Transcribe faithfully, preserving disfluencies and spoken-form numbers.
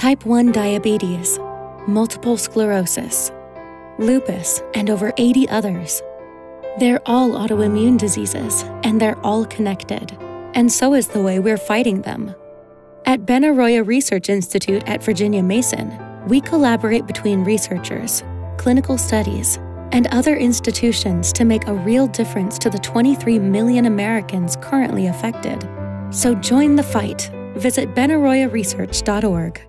type one diabetes, multiple sclerosis, lupus, and over eighty others. They're all autoimmune diseases, and they're all connected. And so is the way we're fighting them. At Benaroya Research Institute at Virginia Mason, we collaborate between researchers, clinical studies, and other institutions to make a real difference to the twenty-three million Americans currently affected. So join the fight. Visit benaroya research dot org.